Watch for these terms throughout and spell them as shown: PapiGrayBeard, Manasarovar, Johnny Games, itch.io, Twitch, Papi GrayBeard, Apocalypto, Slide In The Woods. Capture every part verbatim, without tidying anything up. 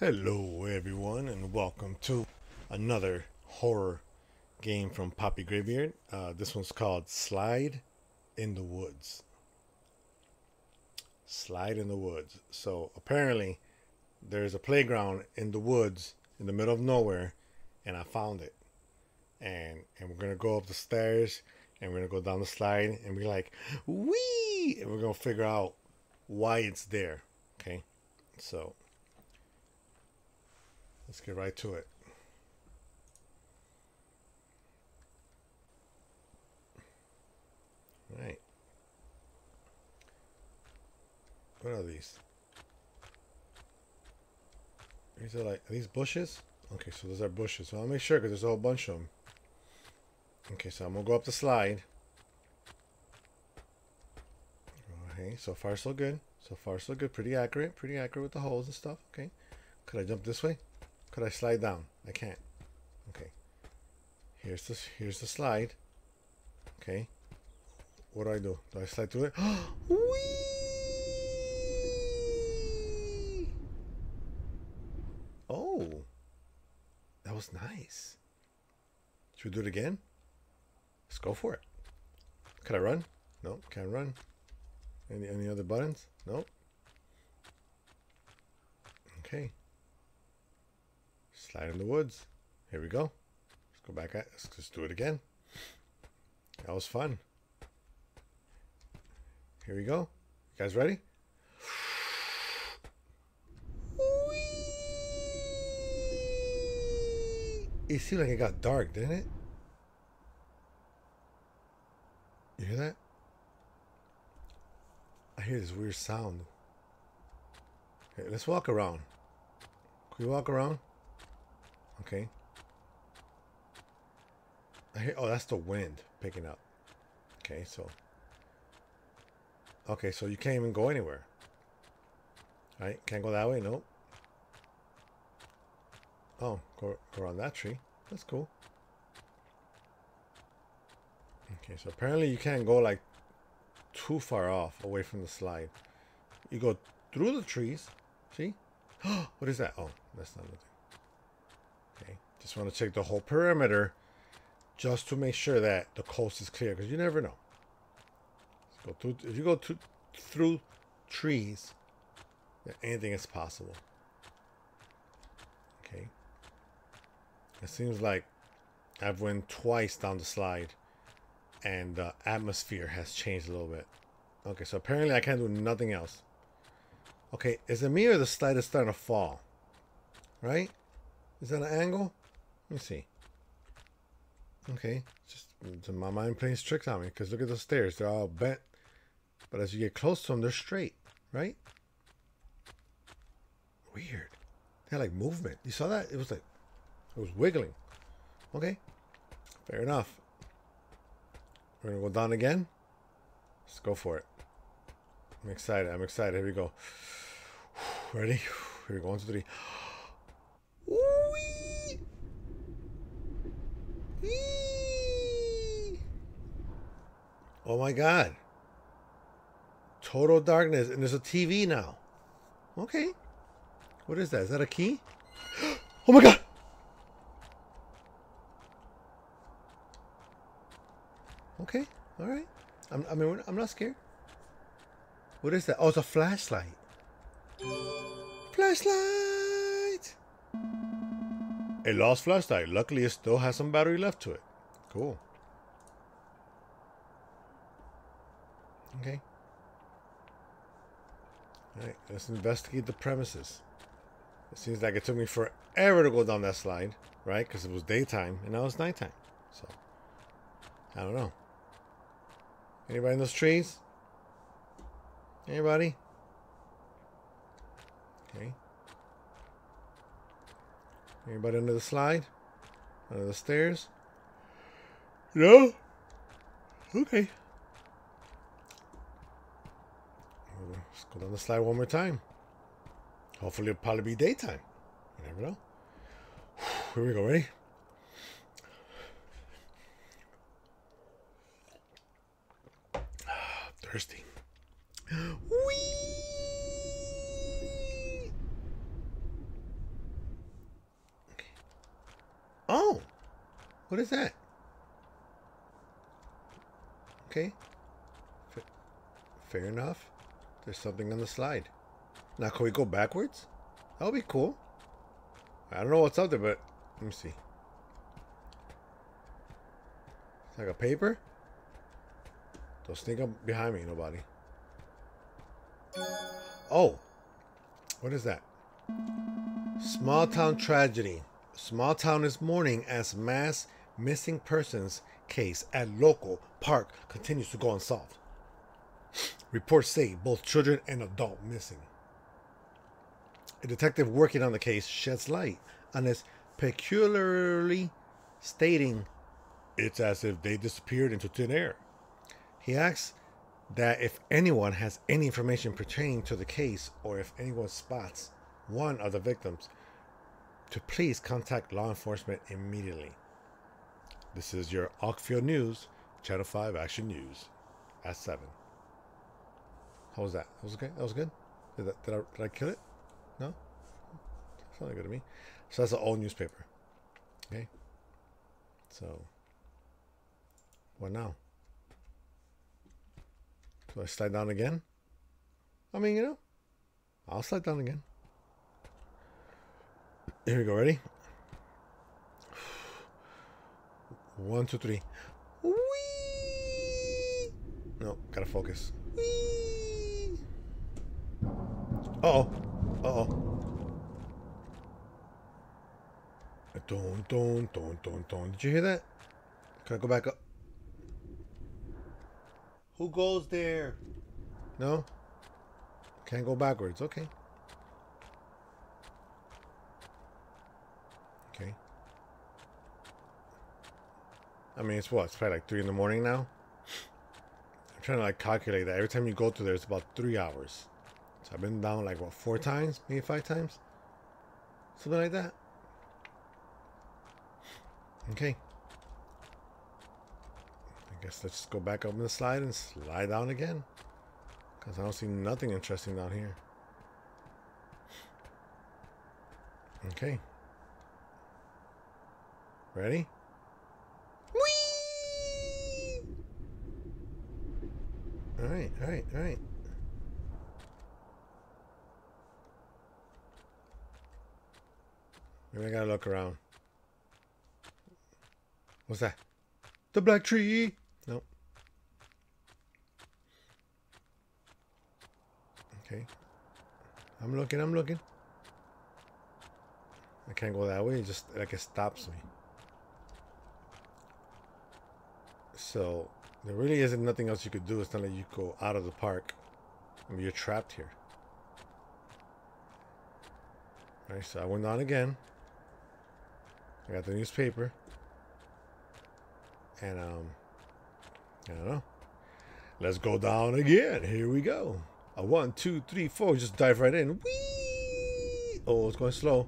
Hello everyone, and welcome to another horror game from PapiGrayBeard. Uh, this one's called Slide in the Woods. Slide in the Woods. So apparently there's a playground in the woods in the middle of nowhere, and I found it. And and we're gonna go up the stairs, and we're gonna go down the slide, and we're like, wee! And we're gonna figure out why it's there. Okay, so let's get right to it. All right. What are these? These are like, are these bushes? Okay, so those are bushes. So I'll make sure because there's a whole bunch of them. Okay, so I'm gonna go up the slide. Okay, so far so good. So far so good. Pretty accurate. Pretty accurate with the holes and stuff. Okay. Could I jump this way? Could I slide down? I can't. Okay. Here's this. Here's the slide. Okay. What do I do? Do I slide through it? Whee! Oh, that was nice. Should we do it again? Let's go for it. Could I run? No, nope, can't run. Any any other buttons? Nope. Okay. Slide in the woods. Here we go. Let's go back at let's just do it again. That was fun. Here we go. You guys ready? Whee! It seemed like it got dark, didn't it? You hear that? I hear this weird sound. Okay, let's walk around. Can we walk around? Okay. I hear, oh, that's the wind picking up. Okay, so. Okay, so you can't even go anywhere. All right, can't go that way. Nope. Oh, go, go around that tree. That's cool. Okay, so apparently you can't go like too far off away from the slide. You go through the trees. See? What is that? Oh, that's not nothing. Okay, just want to check the whole perimeter just to make sure that the coast is clear, because you never know. Go through, if you go to, through trees, then anything is possible. Okay. It seems like I've went twice down the slide and the atmosphere has changed a little bit. Okay, so apparently I can't do nothing else. Okay, is it me or the slide is starting to fall? Right? Is that an angle? Let me see. Okay, just my mind playing tricks on me, because look at the stairs, they're all bent, but as you get close to them, they're straight, right? Weird. They had like movement. You saw that? It was like, it was wiggling. Okay, fair enough. We're gonna go down again. Let's go for it. I'm excited. I'm excited. Here we go. Ready? Here we go. One, two, three. Wee! Wee! Oh my God! Total darkness, and there's a T V now. Okay. What is that? Is that a key? Oh my God! Okay. All right. I'm, I mean, I'm not scared. What is that? Oh, it's a flashlight. Flashlight! A lost flashlight. Luckily, it still has some battery left to it. Cool. Okay. Alright, let's investigate the premises. It seems like it took me forever to go down that slide, right? Because it was daytime, and now it's nighttime. So, I don't know. Anybody in those trees? Anybody? Okay. Anybody under the slide? Under the stairs? No? Okay. Let's go down the slide one more time. Hopefully it'll probably be daytime. You never know. Here we go, ready? Thirsty. Whee! What is that? Okay. F fair enough. There's something on the slide. Now, can we go backwards? That would be cool. I don't know what's up there, but let me see. It's like a paper? Don't sneak up behind me, nobody. Oh! What is that? Small town tragedy. Small town is mourning as mass missing persons case at local park continues to go unsolved. Reports say both children and adult missing. A detective working on the case sheds light on this peculiarly, stating it's as if they disappeared into thin air. He asks that if anyone has any information pertaining to the case or if anyone spots one of the victims, to please contact law enforcement immediately. This is your Oakfield News, Channel five Action News at seven. How was that? That was okay? That was good? Did, that, did, I, did I kill it? No? That's not good to me. So that's an old newspaper. Okay? So, what now? Do I slide down again? I mean, you know, I'll slide down again. Here we go. Ready? One, two, three. Whee! No, gotta focus. Whee! Uh-oh. Uh-oh. Don, don, don, don, don. Did you hear that? Can I go back up? Who goes there? No? Can't go backwards. Okay. Okay. I mean, it's what? It's probably like three in the morning now? I'm trying to like calculate that. Every time you go through there, it's about three hours. So I've been down like, what, four times? Maybe five times? Something like that. Okay. I guess let's just go back up in the slide and slide down again, because I don't see nothing interesting down here. Okay. Ready? Whee! All right, all right, all right. Maybe I gotta look around. What's that? The black tree. Nope. Okay. I'm looking, I'm looking. I can't go that way, it just like it stops me. So there really isn't nothing else you could do. It's not like you go out of the park. I mean, you're trapped here. Alright, so I went on again. I got the newspaper. And, um, I don't know. Let's go down again. Here we go. A one, two, three, four. Just dive right in. Whee! Oh, it's going slow.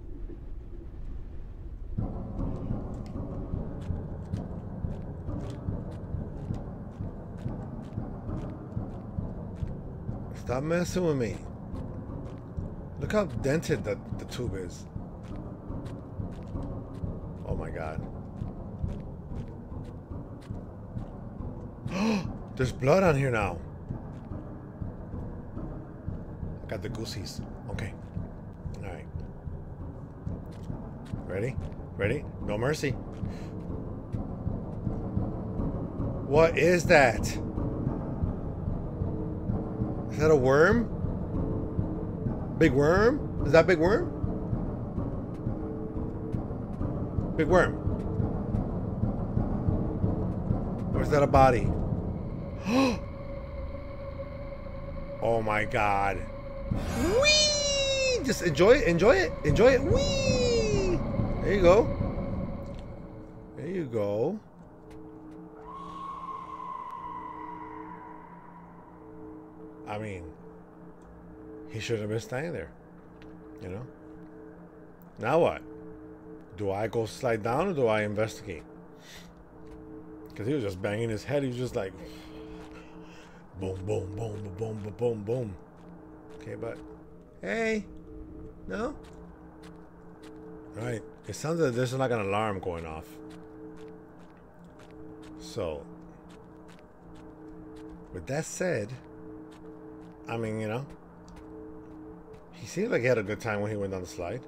Stop messing with me. Look how dented the, the tube is. Oh, my God. There's blood on here now. I got the goosies. Okay. All right. Ready? Ready? No mercy. What is that? Is that a worm? Big worm? Is that big worm? Big worm. Or is that a body? Oh my God. Whee! Just enjoy it, enjoy it, enjoy it. Whee! There you go. There you go. I mean, he shouldn't have been standing there. You know? Now what? Do I go slide down or do I investigate? Because he was just banging his head. He was just like... Boom, boom, boom, boom, boom, boom, boom, boom. Okay, but... Hey! No? Alright. It sounds like there's like an alarm going off. So, with that said, I mean, you know, he seemed like he had a good time when he went down the slide.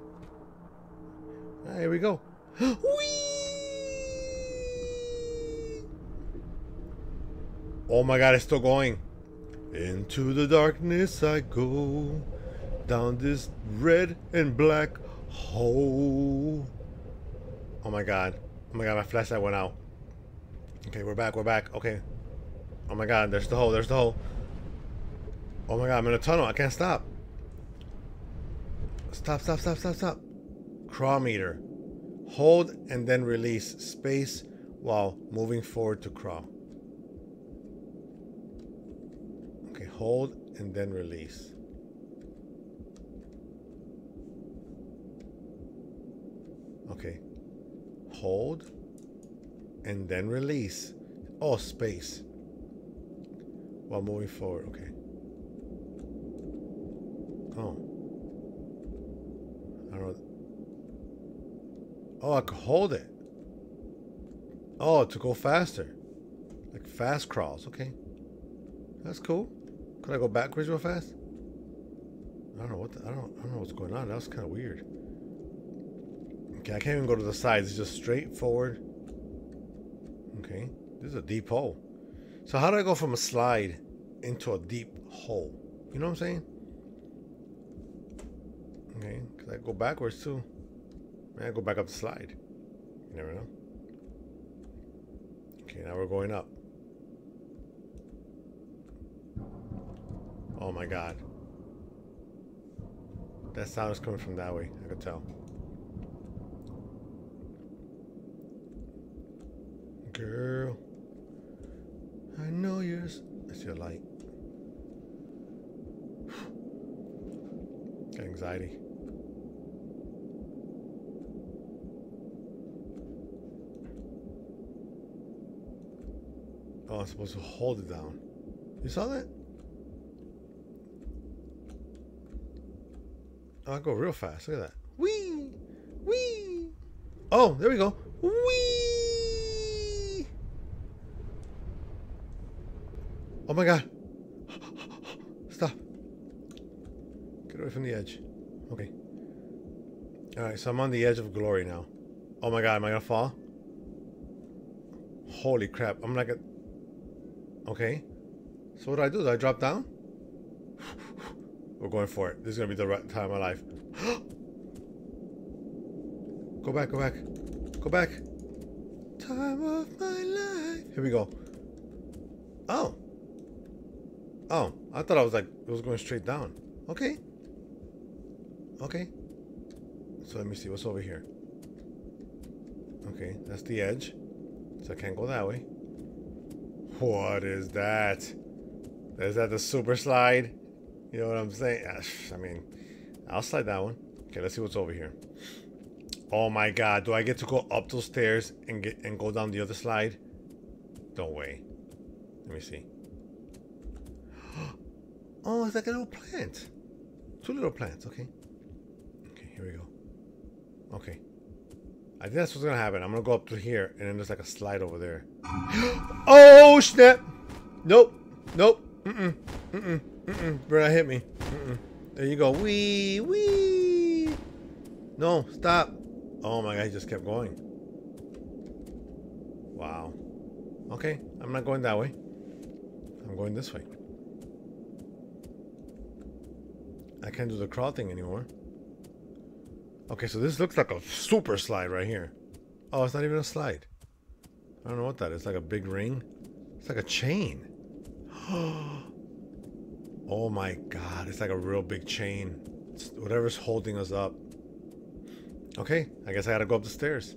All right, here we go. Whee! Oh my God, it's still going. Into the darkness I go, down this red and black hole. Oh my God. Oh my God, my flashlight went out. Okay, we're back, we're back. Okay. Oh my God, there's the hole, there's the hole. Oh my God, I'm in a tunnel. I can't stop. Stop, stop, stop, stop, stop. Crawl meter. Hold and then release space while moving forward to crawl. Okay, hold and then release. Okay. Hold and then release. Oh, space. While moving forward, okay. Oh. I don't know. Oh, I could hold it. Oh, to go faster. Like fast crawls, okay. That's cool. Could I go backwards real fast? I don't know what the, I don't I don't know what's going on. That was kind of weird. Okay, I can't even go to the sides. It's just straight forward. Okay. This is a deep hole. So how do I go from a slide into a deep hole? You know what I'm saying? Okay, because I go backwards too. Man, I go back up the slide. You never know. Okay, now we're going up. Oh my God. That sound is coming from that way. I could tell. Girl, I know yours. I see a light. Got anxiety. Oh, I'm supposed to hold it down. You saw that? Oh, I go real fast. Look at that. Wee! Wee! Oh, there we go. Wee! Oh my God. Stop. Get away from the edge. Okay. Alright, so I'm on the edge of glory now. Oh my God, am I gonna fall? Holy crap. I'm like a... Okay. So what do I do? Do I drop down? We're going for it. This is going to be the right time of my life. Go back, go back. Go back. Time of my life. Here we go. Oh. Oh. I thought I was like, it was going straight down. Okay. Okay. So let me see what's over here. Okay. That's the edge. So I can't go that way. What is that? Is that the super slide? You know what I'm saying? I mean, I'll slide that one. Okay, let's see what's over here. Oh my God, do I get to go up those stairs and get and go down the other slide? Don't wait. Let me see. Oh, it's like a little plant. Two little plants, okay. Okay, here we go. Okay. I think that's what's gonna happen. I'm gonna go up to here and then there's like a slide over there. Oh snap! Nope. Nope. Mm-mm. Mm-mm. Mm-mm. Brad hit me. Mm-mm. There you go. Wee wee. No, stop. Oh my God, he just kept going. Wow. Okay, I'm not going that way. I'm going this way. I can't do the crawl thing anymore. Okay, so this looks like a super slide right here. Oh, it's not even a slide. I don't know what that is. It's like a big ring. It's like a chain. Oh my God, it's like a real big chain. It's whatever's holding us up. Okay, I guess I gotta go up the stairs.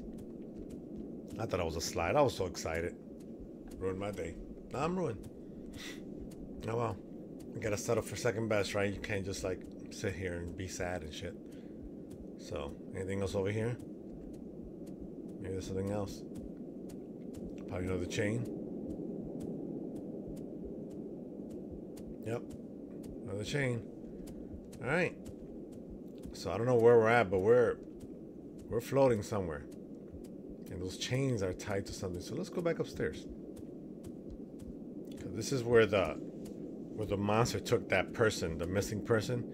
I thought it was a slide. I was so excited. Ruined my day. Now I'm ruined. Oh well. You gotta settle for second best, right? You can't just like sit here and be sad and shit. So, anything else over here? Maybe there's something else. Probably another chain. Yep. Another chain. Alright. So, I don't know where we're at, but we're we're floating somewhere. And those chains are tied to something. So, let's go back upstairs. This is where the where the monster took that person, the missing person,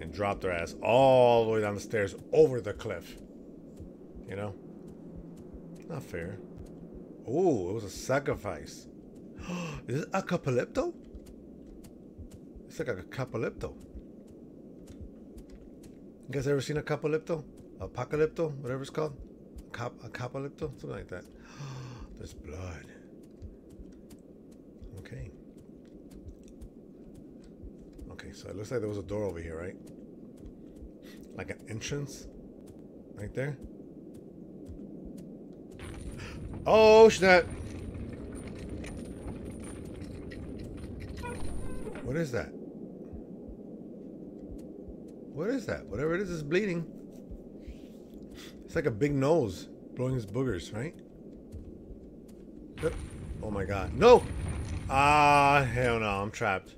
and dropped their ass all the way down the stairs over the cliff. You know? Not fair. Ooh, it was a sacrifice. Is it Apocalypto? It's like a Apocalypto. You guys ever seen a Apocalypto? Apocalypto, whatever it's called? Cop Apocalypto? Something like that. There's blood. Okay. Okay, so it looks like there was a door over here, right? Like an entrance? Right there? Oh, snap! What is that? What is that? Whatever it is, it's bleeding. It's like a big nose blowing his boogers, right? Oh my god. No! Ah, hell no, I'm trapped.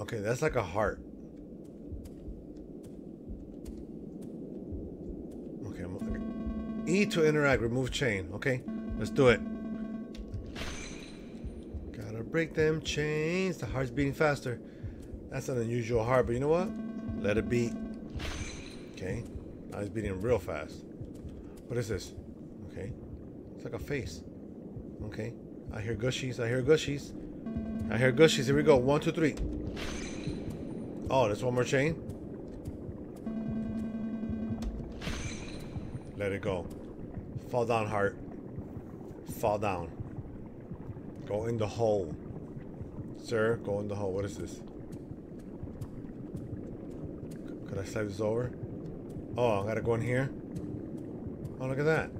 Okay, that's like a heart. Okay, I'm okay. E to interact, remove chain. Okay, let's do it. Gotta break them chains. The heart's beating faster. That's an unusual heart, but you know what? Let it beat. Okay, now it's beating real fast. What is this? Okay, it's like a face. Okay, I hear gushies. I hear gushies. I hear gushies. Here we go. One, two, three. Oh, there's one more chain. Let it go. Fall down, heart. Fall down. Go in the hole. Sir, go in the hole. What is this? Could I slide this over? Oh, I gotta go in here. Oh, look at that.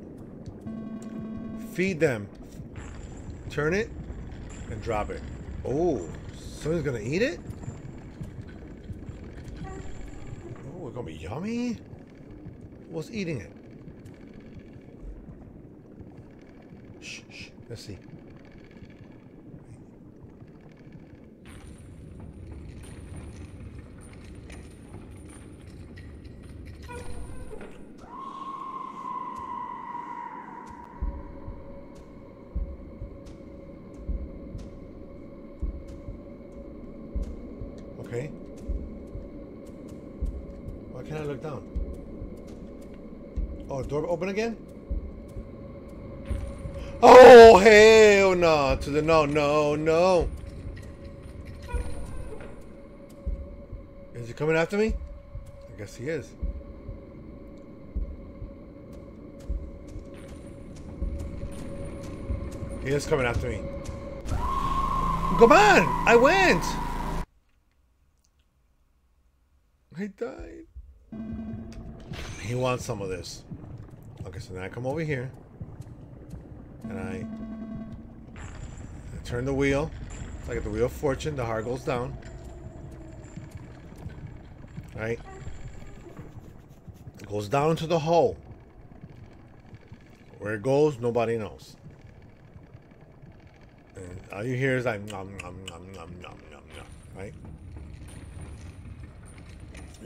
Feed them. Turn it and drop it. Oh, someone's gonna eat it? Oh, it's gonna be yummy. What's eating it? Shh, shh, let's see. Okay. Why can't I look down? Oh, door open again? Oh, hell no. To the no, no, no. Is he coming after me? I guess he is. He is coming after me. Come on. I went. I died. He wants some of this. Okay, so now I come over here. And I, I turn the wheel. So I get the wheel of fortune. The heart goes down. Right? It goes down into the hole. Where it goes, nobody knows. And all you hear is like, nom, nom, nom, nom, nom, nom, nom. Right?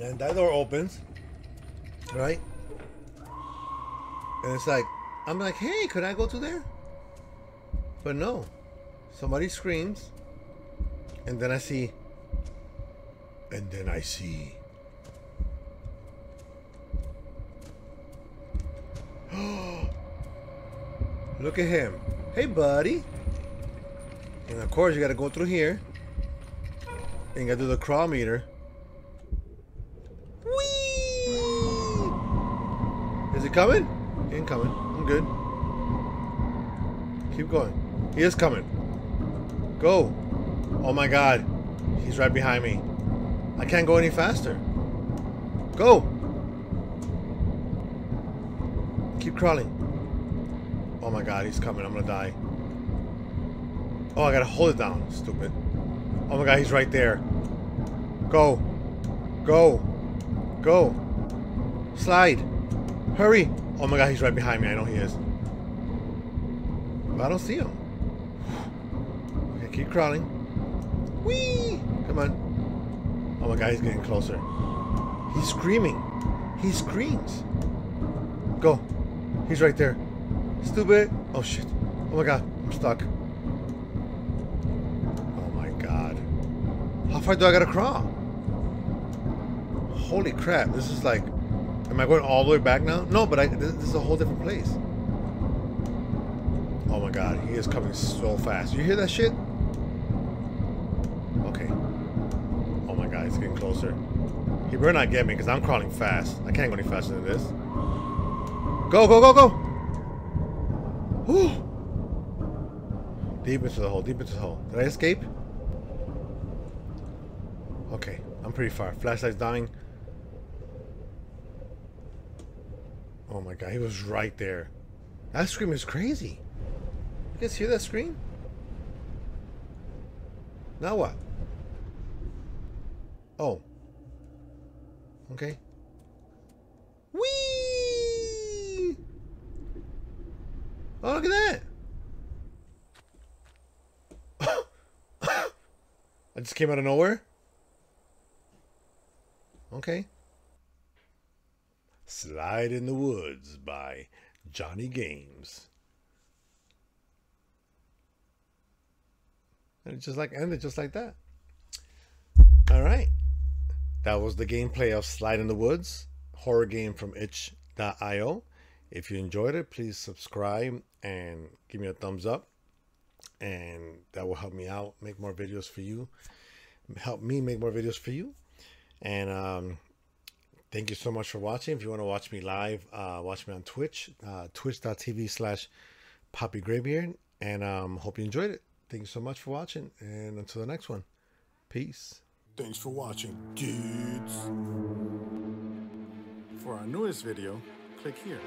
And that door opens, right? And it's like, I'm like, hey, could I go to there? But no. Somebody screams. And then I see. And then I see. Look at him. Hey, buddy. And of course, you got to go through here. And you got to do the crawl meter. Is it coming? He ain't coming. I'm good. Keep going. He is coming. Go. Oh my god. He's right behind me. I can't go any faster. Go. Keep crawling. Oh my god. He's coming. I'm gonna die. Oh, I gotta hold it down. Stupid. Oh my god. He's right there. Go. Go. Go. Slide. Hurry! Oh my god, he's right behind me. I know he is. But I don't see him. Okay, keep crawling. Whee! Come on. Oh my god, he's getting closer. He's screaming. He screams. Go. He's right there. Stupid. Oh shit. Oh my god, I'm stuck. far do I gotta crawl? Holy crap, this is like... Am I going all the way back now? No, but I, this, this is a whole different place. Oh my god, he is coming so fast. You hear that shit? Okay. Oh my god, he's getting closer. He better not get me, because I'm crawling fast. I can't go any faster than this. Go, go, go, go! Whew. Deep into the hole, deep into the hole. Did I escape? Okay, I'm pretty far. Flashlight's dying. Oh my god, he was right there. That scream is crazy. You guys hear that scream? Now what? Oh. Okay. Whee! Oh, look at that! I just came out of nowhere? Okay. Slide in the Woods by Johnny Games. And it just like ended just like that. Alright. That was the gameplay of Slide in the Woods, horror game from itch dot i o. If you enjoyed it, please subscribe and give me a thumbs up. And that will help me out, make more videos for you. Help me make more videos for you. And um thank you so much for watching. If you want to watch me live, uh, watch me on Twitch, uh, twitch dot t v slash Papi Graybeard. And um, hope you enjoyed it. Thank you so much for watching. And until the next one, peace. Thanks for watching, dudes. For our newest video, click here.